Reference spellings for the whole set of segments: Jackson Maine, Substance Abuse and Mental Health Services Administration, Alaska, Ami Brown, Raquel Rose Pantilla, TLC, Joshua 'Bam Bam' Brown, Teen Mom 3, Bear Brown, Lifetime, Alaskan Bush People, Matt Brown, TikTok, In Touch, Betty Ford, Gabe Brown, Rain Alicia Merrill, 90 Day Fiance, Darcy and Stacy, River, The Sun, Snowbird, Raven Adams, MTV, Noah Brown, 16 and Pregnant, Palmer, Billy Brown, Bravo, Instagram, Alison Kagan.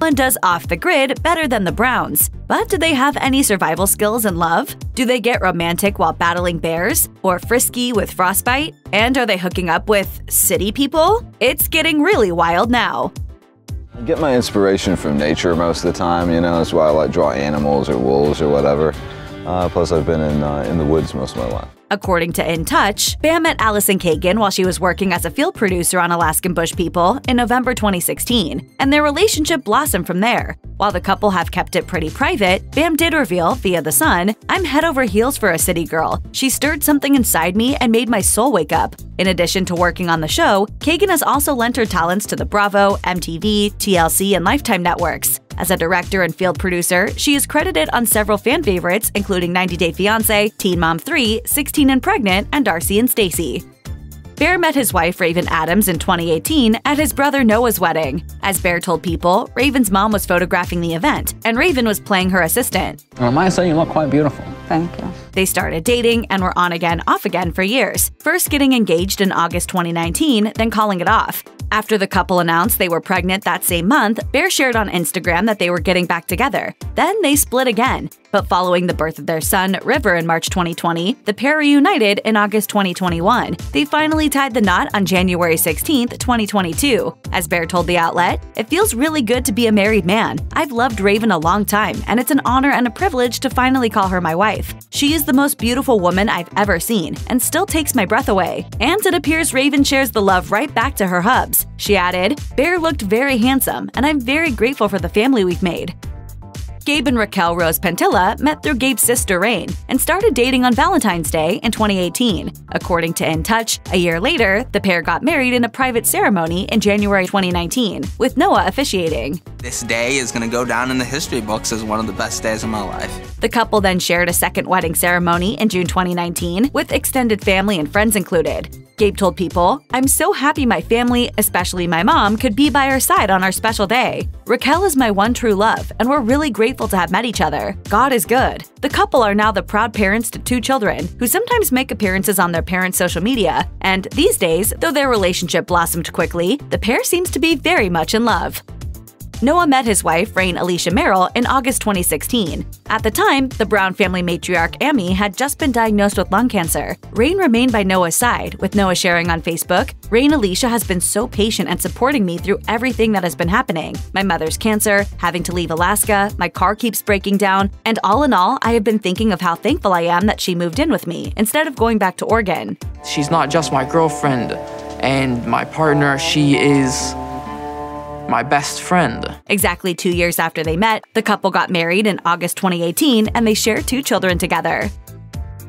Brown does off the grid better than the Browns, but do they have any survival skills in love? Do they get romantic while battling bears? Or frisky with frostbite? And are they hooking up with city people? It's getting really wild now. I get my inspiration from nature most of the time, you know, that's why I like draw animals or wolves or whatever. Plus, I've been in the woods most of my life. According to In Touch, Bam met Alison Kagan while she was working as a field producer on Alaskan Bush People in November 2016, and their relationship blossomed from there. While the couple have kept it pretty private, Bam did reveal, via The Sun, "I'm head over heels for a city girl. She stirred something inside me and made my soul wake up." In addition to working on the show, Kagan has also lent her talents to the Bravo, MTV, TLC, and Lifetime networks. As a director and field producer, she is credited on several fan favorites, including 90 Day Fiance, Teen Mom 3, 16 and Pregnant, and Darcy and Stacy. Bear met his wife Raven Adams in 2018 at his brother Noah's wedding. As Bear told People, Raven's mom was photographing the event, and Raven was playing her assistant. Well, my son, you look quite beautiful. Thank you. They started dating and were on again, off again for years, first getting engaged in August 2019, then calling it off. After the couple announced they were pregnant that same month, Bear shared on Instagram that they were getting back together. Then they split again. But following the birth of their son, River, in March 2020, the pair reunited in August 2021. They finally tied the knot on January 16, 2022. As Bear told the outlet, "It feels really good to be a married man. I've loved Raven a long time, and it's an honor and a privilege to finally call her my wife. She is the most beautiful woman I've ever seen, and still takes my breath away." And it appears Raven shares the love right back to her hubs. She added, "Bear looked very handsome, and I'm very grateful for the family we've made." Gabe and Raquel Rose Pantilla met through Gabe's sister Rain and started dating on Valentine's Day in 2018. According to In Touch, a year later, the pair got married in a private ceremony in January 2019, with Noah officiating. "This day is going to go down in the history books as one of the best days of my life." The couple then shared a second wedding ceremony in June 2019, with extended family and friends included. Gabe told People, "I'm so happy my family, especially my mom, could be by our side on our special day. Raquel is my one true love, and we're really grateful to have met each other. God is good." The couple are now the proud parents to 2 children, who sometimes make appearances on their parents' social media. And these days, though their relationship blossomed quickly, the pair seems to be very much in love. Noah met his wife, Rain Alicia Merrill, in August 2016. At the time, the Brown family matriarch Ami had just been diagnosed with lung cancer. Rain remained by Noah's side, with Noah sharing on Facebook, "Rain Alicia has been so patient and supporting me through everything that has been happening. My mother's cancer, having to leave Alaska, my car keeps breaking down, and all in all, I have been thinking of how thankful I am that she moved in with me instead of going back to Oregon. She's not just my girlfriend and my partner, she is my best friend." Exactly 2 years after they met, the couple got married in August 2018 and they share 2 children together.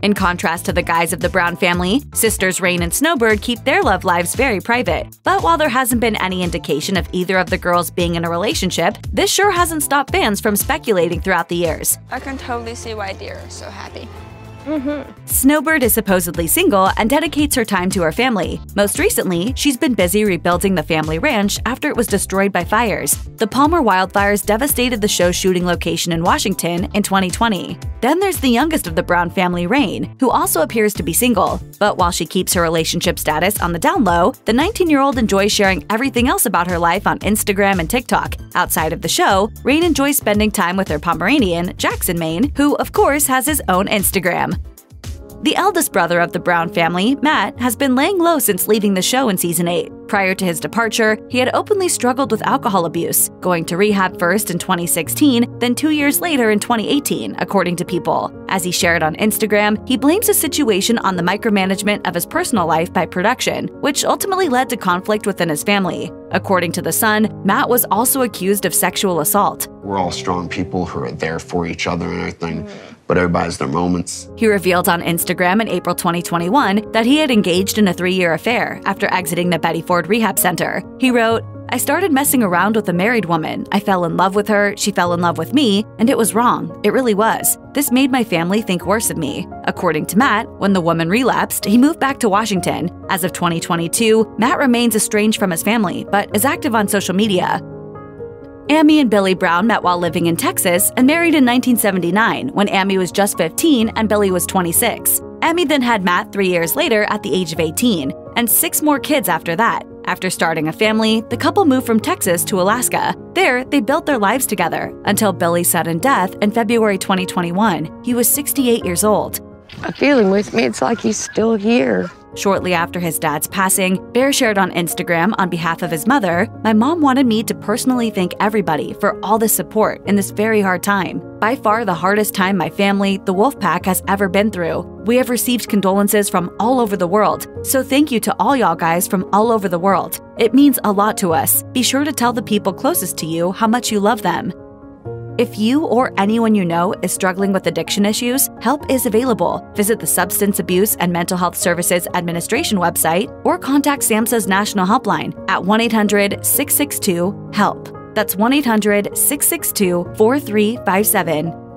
In contrast to the guys of the Brown family, sisters Rain and Snowbird keep their love lives very private. But while there hasn't been any indication of either of the girls being in a relationship, this sure hasn't stopped fans from speculating throughout the years. "I can totally see why they're so happy." Snowbird is supposedly single and dedicates her time to her family. Most recently, she's been busy rebuilding the family ranch after it was destroyed by fires. The Palmer wildfires devastated the show's shooting location in Washington in 2020. Then there's the youngest of the Brown family, Rain, who also appears to be single. But while she keeps her relationship status on the down low, the 19-year-old enjoys sharing everything else about her life on Instagram and TikTok. Outside of the show, Rain enjoys spending time with her Pomeranian, Jackson Maine, who, of course, has his own Instagram. The eldest brother of the Brown family, Matt, has been laying low since leaving the show in Season 8. Prior to his departure, he had openly struggled with alcohol abuse, going to rehab first in 2016, then 2 years later in 2018, according to People. As he shared on Instagram, he blames his situation on the micromanagement of his personal life by production, which ultimately led to conflict within his family. According to The Sun, Matt was also accused of sexual assault. "We're all strong people who are there for each other and everything, but everybody has their moments." He revealed on Instagram in April 2021 that he had engaged in a 3-year affair after exiting the Betty Ford rehab center. He wrote, "I started messing around with a married woman. I fell in love with her, she fell in love with me, and it was wrong. It really was. This made my family think worse of me." According to Matt, when the woman relapsed, he moved back to Washington. As of 2022, Matt remains estranged from his family, but is active on social media. Ami and Billy Brown met while living in Texas and married in 1979, when Ami was just 15 and Billy was 26. Ami then had Matt 3 years later at the age of 18, and 6 more kids after that. After starting a family, the couple moved from Texas to Alaska. There, they built their lives together until Billy's sudden death in February 2021. He was 68 years old. I feel him with me. It's like he's still here. Shortly after his dad's passing, Bear shared on Instagram on behalf of his mother, "My mom wanted me to personally thank everybody for all the support in this very hard time. By far the hardest time my family, the Wolfpack, has ever been through. We have received condolences from all over the world, so thank you to all y'all guys from all over the world. It means a lot to us. Be sure to tell the people closest to you how much you love them." If you or anyone you know is struggling with addiction issues, help is available. Visit the Substance Abuse and Mental Health Services Administration website or contact SAMHSA's National Helpline at 1-800-662-HELP. That's 1-800-662-4357.